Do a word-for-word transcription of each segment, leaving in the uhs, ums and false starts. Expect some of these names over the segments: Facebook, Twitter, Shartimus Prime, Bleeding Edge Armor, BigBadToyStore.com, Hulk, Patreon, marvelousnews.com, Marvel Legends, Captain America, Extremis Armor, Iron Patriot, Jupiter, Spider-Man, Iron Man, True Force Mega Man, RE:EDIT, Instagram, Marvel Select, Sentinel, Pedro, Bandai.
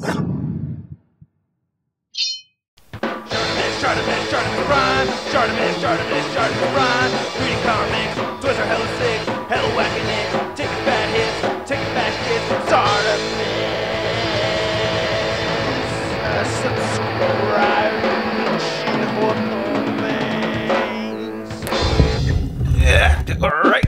Shartimus, Shartimus Prime, Shartimus, Shartimus, Shartimus Prime, three D comics, Twitter hella sick, hella wacky nicks, taking bad hits, taking bad hits, Shartimus, subscribe, and yeah, alright,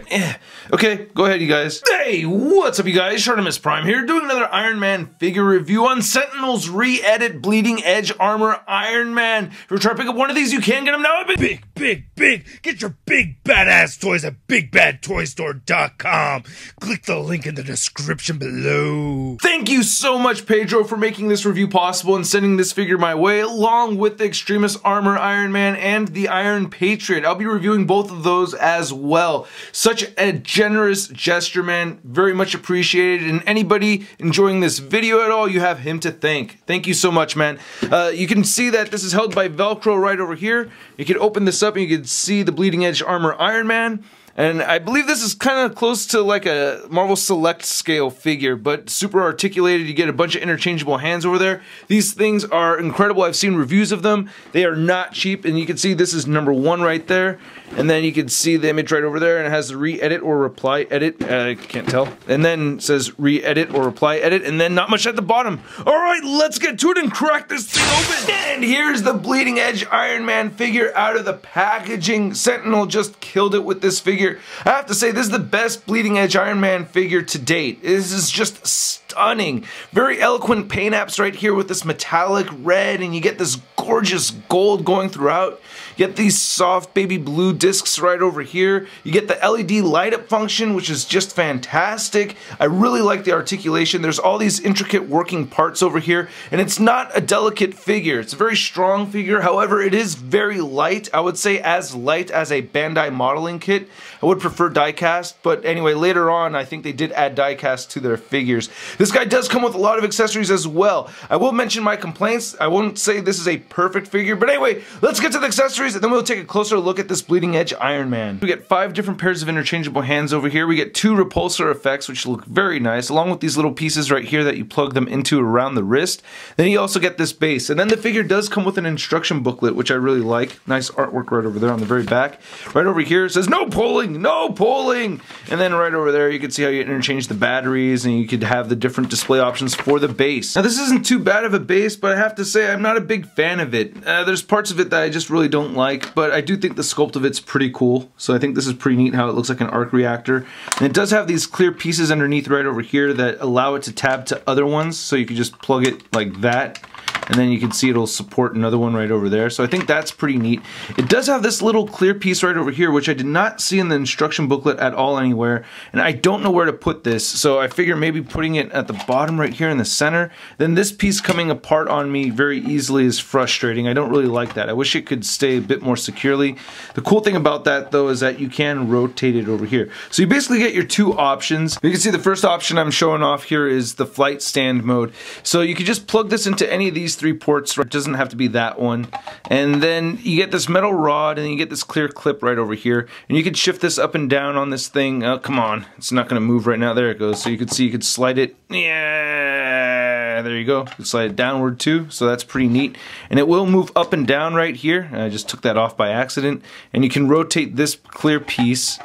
okay, go ahead you guys. Hey, what's up you guys, Shartimus Prime here, doing another Iron Man figure review on Sentinel's re-edit Bleeding Edge Armor Iron Man. If you're trying to pick up one of these, you can get them now. Big, big, big, get your big badass toys at Big Bad Toy Store dot com. Click the link in the description below. Thank you so much Pedro for making this review possible and sending this figure my way, along with the Extremis Armor Iron Man and the Iron Patriot. I'll be reviewing both of those as well. Such a generous gesture, man, very much appreciated, and anybody enjoying this video at all, you have him to thank. Thank you so much, man. Uh, you can see that this is held by Velcro right over here. You can open this up and you can see the Bleeding Edge Armor Iron Man, and I believe this is kind of close to like a Marvel Select scale figure, but super articulated. You get a bunch of interchangeable hands over there. These things are incredible. I've seen reviews of them. They are not cheap, and you can see this is number one right there. And then you can see the image right over there, and it has the re-edit or reply edit. I uh, can't tell. And then it says re-edit or reply edit, and then not much at the bottom. All right, let's get to it and crack this thing open. And here's the Bleeding Edge Iron Man figure out of the packaging. Sentinel just killed it with this figure. I have to say, this is the best Bleeding Edge Iron Man figure to date. This is just stunning. Very eloquent paint apps right here with this metallic red, and you get this gorgeous gold going throughout. You get these soft baby blue discs right over here. You get the L E D light up function, which is just fantastic. I really like the articulation. There's all these intricate working parts over here, and it's not a delicate figure. It's a very strong figure. However, it is very light. I would say as light as a Bandai modeling kit. I would prefer die-cast, but anyway, later on, I think they did add die-cast to their figures. This guy does come with a lot of accessories as well. I will mention my complaints. I won't say this is a perfect figure, but anyway, let's get to the accessories, and then we'll take a closer look at this Bleeding Edge Iron Man. We get five different pairs of interchangeable hands over here. We get two repulsor effects, which look very nice, along with these little pieces right here that you plug them into around the wrist. Then you also get this base, and then the figure does come with an instruction booklet, which I really like. Nice artwork right over there on the very back. Right over here, it says, no pulling, no pulling! And then right over there, you can see how you interchange the batteries, and you could have the different display options for the base. Now, this isn't too bad of a base, but I have to say, I'm not a big fan of it. Uh, there's parts of it that I just really don't like, but I do think the sculpt of it's pretty cool, so I think this is pretty neat how it looks like an arc reactor. And it does have these clear pieces underneath right over here that allow it to tab to other ones, so you can just plug it like that, and then you can see it'll support another one right over there, so I think that's pretty neat. It does have this little clear piece right over here, which I did not see in the instruction booklet at all anywhere, and I don't know where to put this, so I figure maybe putting it at the bottom right here in the center. Then this piece coming apart on me very easily is frustrating. I don't really like that. I wish it could stay a bit more securely. The cool thing about that though is that you can rotate it over here. So you basically get your two options. You can see the first option I'm showing off here is the flight stand mode. So you can just plug this into any of these three ports, it doesn't have to be that one. And then you get this metal rod, and you get this clear clip right over here, and you can shift this up and down on this thing. Oh, come on, it's not gonna move right now. There it goes. So you can see you could slide it. Yeah, there you go. You can slide it downward too, so that's pretty neat. And it will move up and down right here. I just took that off by accident. And you can rotate this clear piece,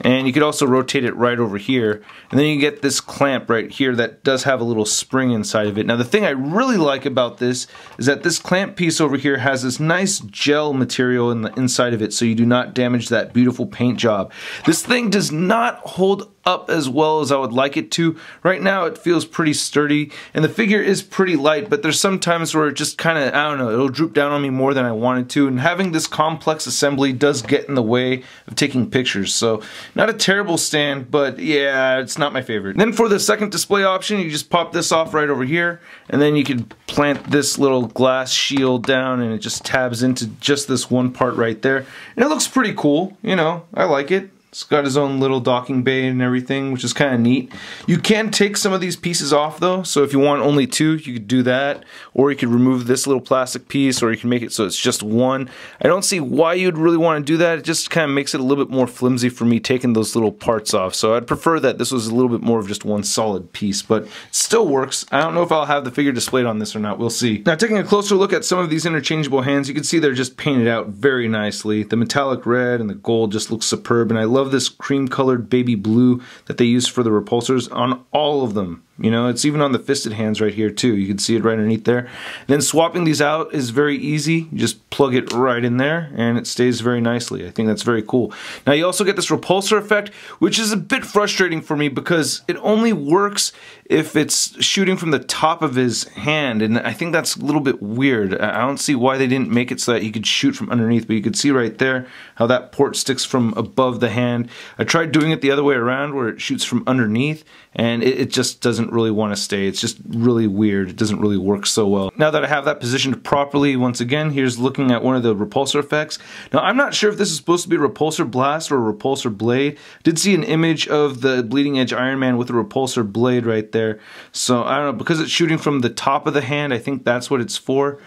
and you could also rotate it right over here. And then you get this clamp right here that does have a little spring inside of it. Now the thing I really like about this is that this clamp piece over here has this nice gel material in the inside of it, so you do not damage that beautiful paint job. This thing does not hold up as well as I would like it to. Right now it feels pretty sturdy, and the figure is pretty light, but there's some times where it just kind of, I don't know, it'll droop down on me more than I wanted to, and having this complex assembly does get in the way of taking pictures. So not a terrible stand, but yeah, it's not my favorite. And then for the second display option, you just pop this off right over here, and then you can plant this little glass shield down, and it just tabs into just this one part right there. And it looks pretty cool, you know, I like it. It's got his own little docking bay and everything, which is kind of neat. You can take some of these pieces off though, so if you want only two, you could do that. Or you could remove this little plastic piece, or you can make it so it's just one. I don't see why you'd really want to do that. It just kind of makes it a little bit more flimsy for me taking those little parts off. So I'd prefer that this was a little bit more of just one solid piece, but it still works. I don't know if I'll have the figure displayed on this or not. We'll see. Now taking a closer look at some of these interchangeable hands, you can see they're just painted out very nicely. The metallic red and the gold just looks superb, and I love this cream colored baby blue that they use for the repulsors on all of them. You know, it's even on the fisted hands right here too. You can see it right underneath there. And then swapping these out is very easy. You just plug it right in there and it stays very nicely. I think that's very cool. Now you also get this repulsor effect, which is a bit frustrating for me because it only works if it's shooting from the top of his hand, and I think that's a little bit weird. I don't see why they didn't make it so that you could shoot from underneath, but you could see right there how that port sticks from above the hand. I tried doing it the other way around where it shoots from underneath, and it, it just doesn't really want to stay. It's just really weird. It doesn't really work so well. Now that I have that positioned properly, once again, here's looking at one of the repulsor effects. Now I'm not sure if this is supposed to be a repulsor blast or a repulsor blade. I did see an image of the Bleeding Edge Iron Man with a repulsor blade right there. So I don't know, because it's shooting from the top of the hand, I think that's what it's for.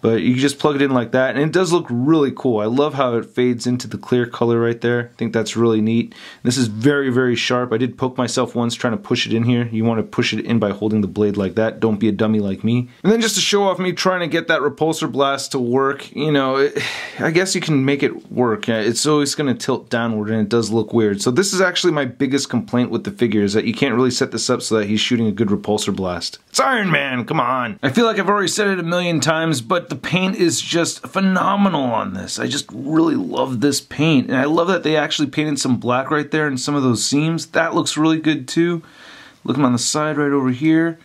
But you just plug it in like that, and it does look really cool. I love how it fades into the clear color right there. I think that's really neat. This is very, very sharp. I did poke myself once trying to push it in here. You want to push it in by holding the blade like that. Don't be a dummy like me. And then just to show off me trying to get that repulsor blast to work, you know, it, I guess you can make it work. It's always going to tilt downward, and it does look weird. So this is actually my biggest complaint with the figure, is that you can't really set this up so that he's shooting a good repulsor blast. It's Iron Man, come on. I feel like I've already said it a million times, but the The paint is just phenomenal on this. I just really love this paint, and I love that they actually painted some black right there in some of those seams. That looks really good too. Looking on the side right over here,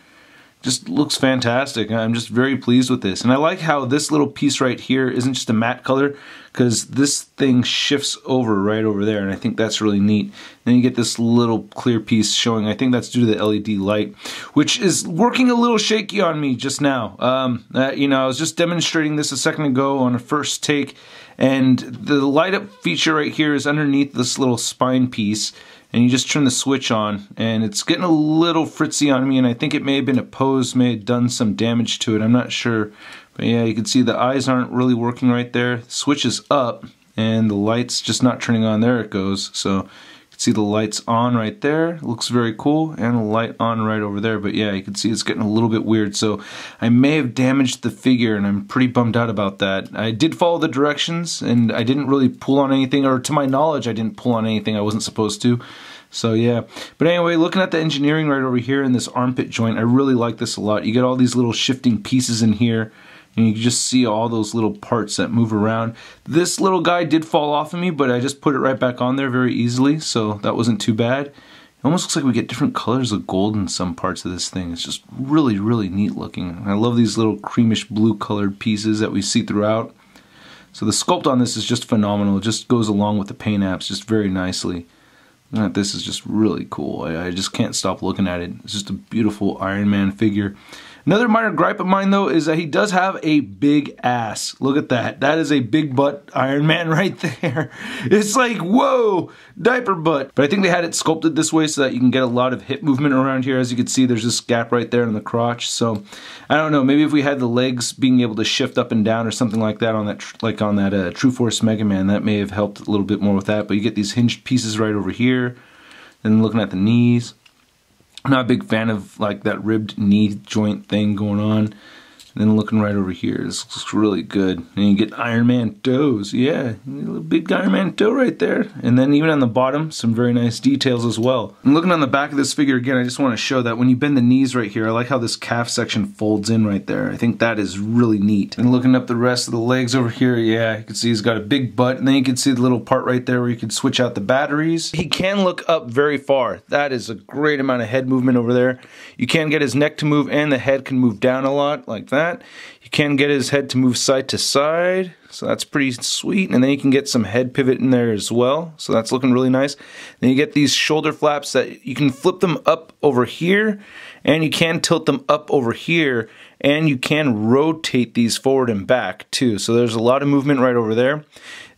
just looks fantastic. I'm just very pleased with this, and I like how this little piece right here isn't just a matte color, because this thing shifts over right over there, and I think that's really neat. Then you get this little clear piece showing. I think that's due to the L E D light, which is working a little shaky on me just now. Um, uh, you know, I was just demonstrating this a second ago on a first take, and the light up feature right here is underneath this little spine piece, and you just turn the switch on, and it's getting a little fritzy on me, and I think it may have been a pose, may have done some damage to it, I'm not sure. But yeah, you can see the eyes aren't really working right there. The switch is up, and the light's just not turning on. There it goes. So you can see the light's on right there. It looks very cool, and the light on right over there. But yeah, you can see it's getting a little bit weird. So I may have damaged the figure, and I'm pretty bummed out about that. I did follow the directions, and I didn't really pull on anything, or to my knowledge, I didn't pull on anything I wasn't supposed to. So yeah, but anyway, looking at the engineering right over here in this armpit joint, I really like this a lot. You get all these little shifting pieces in here, and you can just see all those little parts that move around. This little guy did fall off of me, but I just put it right back on there very easily, so that wasn't too bad. It almost looks like we get different colors of gold in some parts of this thing. It's just really, really neat looking. I love these little creamish blue colored pieces that we see throughout. So the sculpt on this is just phenomenal. It just goes along with the paint apps just very nicely. This is just really cool. I just can't stop looking at it. It's just a beautiful Iron Man figure. Another minor gripe of mine though is that he does have a big ass. Look at that. That is a big butt Iron Man right there. It's like, whoa, diaper butt. But I think they had it sculpted this way so that you can get a lot of hip movement around here. As you can see, there's this gap right there in the crotch. So I don't know, maybe if we had the legs being able to shift up and down or something like that on that, tr like on that uh, True Force Mega Man, that may have helped a little bit more with that. But you get these hinged pieces right over here, and looking at the knees. I'm not a big fan of like that ribbed knee joint thing going on. And then looking right over here, this looks really good. And you get Iron Man toes, yeah, a little big Iron Man toe right there. And then even on the bottom, some very nice details as well. And looking on the back of this figure again, I just want to show that when you bend the knees right here, I like how this calf section folds in right there. I think that is really neat. And looking up the rest of the legs over here, yeah, you can see he's got a big butt. And then you can see the little part right there where you can switch out the batteries. He can look up very far. That is a great amount of head movement over there. You can get his neck to move, and the head can move down a lot like that. That. You can get his head to move side to side, so that's pretty sweet. And then you can get some head pivot in there as well, so that's looking really nice. Then you get these shoulder flaps that you can flip them up over here, and you can tilt them up over here, and you can rotate these forward and back too. So there's a lot of movement right over there.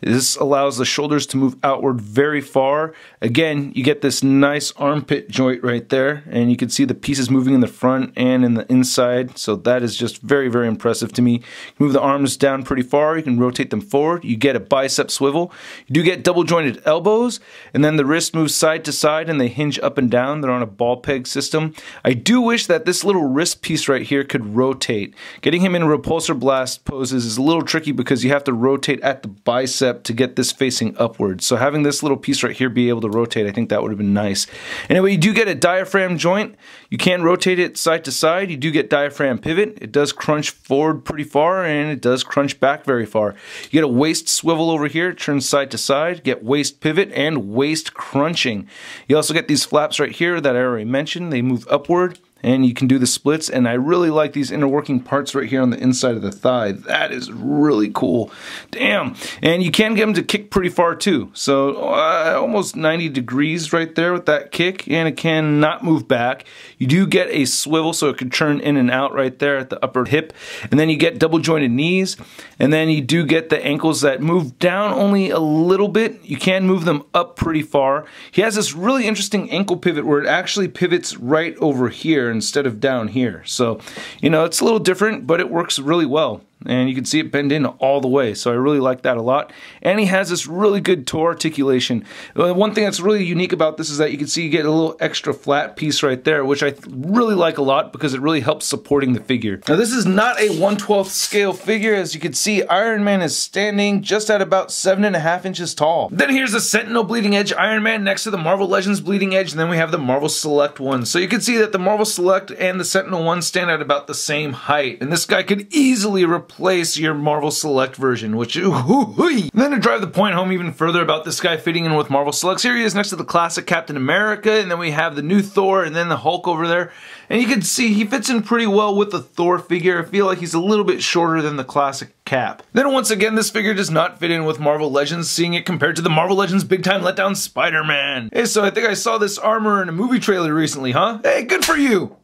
This allows the shoulders to move outward very far. Again, you get this nice armpit joint right there, and you can see the pieces moving in the front and in the inside, so that is just very, very impressive to me. You move the arms down pretty far, you can rotate them forward, you get a bicep swivel, you do get double jointed elbows, and then the wrist moves side to side and they hinge up and down. They're on a ball peg system. I do wish that this little wrist piece right here could rotate. Getting him in repulsor blast poses is a little tricky because you have to rotate at the bicep to get this facing upwards. So having this little piece right here be able to rotate, I think that would have been nice. Anyway, you do get a diaphragm joint. You can rotate it side to side. You do get diaphragm pivot. It does crunch forward pretty far and it does crunch back very far. You get a waist swivel over here. It turns side to side. Get waist pivot and waist crunching. You also get these flaps right here that I already mentioned. They move upward. And you can do the splits, and I really like these inner working parts right here on the inside of the thigh. That is really cool. Damn. And you can get them to kick pretty far too. So uh, almost ninety degrees right there with that kick, and it cannot move back. You do get a swivel, so it could turn in and out right there at the upper hip. And then you get double jointed knees, and then you do get the ankles that move down only a little bit. You can move them up pretty far. He has this really interesting ankle pivot where it actually pivots right over here instead of down here. So, you know, it's a little different, but it works really well. And you can see it bend in all the way, so I really like that a lot. And he has this really good toe articulation. One thing that's really unique about this is that you can see you get a little extra flat piece right there, which I really like a lot because it really helps supporting the figure. Now this is not a one twelfth scale figure. As you can see, Iron Man is standing just at about seven and a half inches tall. Then here's the Sentinel Bleeding Edge Iron Man next to the Marvel Legends Bleeding Edge, and then we have the Marvel Select one. So you can see that the Marvel Select and the Sentinel one stand at about the same height, and this guy could easily replace Place your Marvel Select version, which ooh-hoo-hoo-y. Then to drive the point home even further about this guy fitting in with Marvel Select, here he is next to the classic Captain America, and then we have the new Thor, and then the Hulk over there. And you can see he fits in pretty well with the Thor figure. I feel like he's a little bit shorter than the classic Cap. Then once again, this figure does not fit in with Marvel Legends, seeing it compared to the Marvel Legends Big Time Letdown Spider-Man. Hey, so I think I saw this armor in a movie trailer recently, huh? Hey, good for you!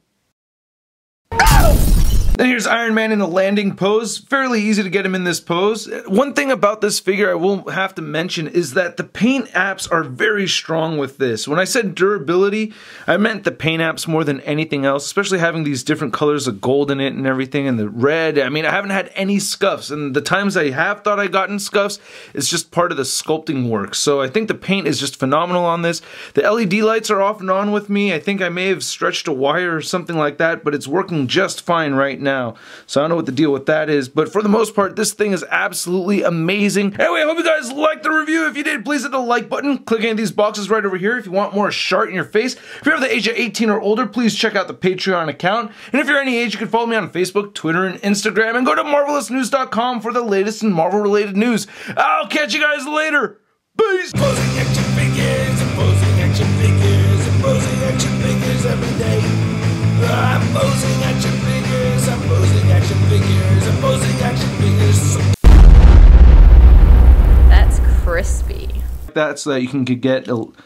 Then here's Iron Man in a landing pose. Fairly easy to get him in this pose. One thing about this figure I will have to mention is that the paint apps are very strong with this. When I said durability, I meant the paint apps more than anything else, especially having these different colors of gold in it and everything, and the red. I mean, I haven't had any scuffs, and the times I have thought I gotten scuffs, it's just part of the sculpting work. So I think the paint is just phenomenal on this. The L E D lights are off and on with me. I think I may have stretched a wire or something like that, but it's working just fine right now. Now. So I don't know what the deal with that is, but for the most part, this thing is absolutely amazing. Anyway, I hope you guys liked the review. If you did, please hit the like button. Click any of these boxes right over here if you want more Shart in your face. If you're of the age of eighteen or older, please check out the Patreon account. And if you're any age, you can follow me on Facebook, Twitter, and Instagram, and go to marvelous news dot com for the latest in Marvel-related news. I'll catch you guys later. Peace! Posing action figures, posing action figures, posing action figures every day. I'm posing action figures. I'm posing action figures, I'm posing action figures. That's crispy. That's that you can get a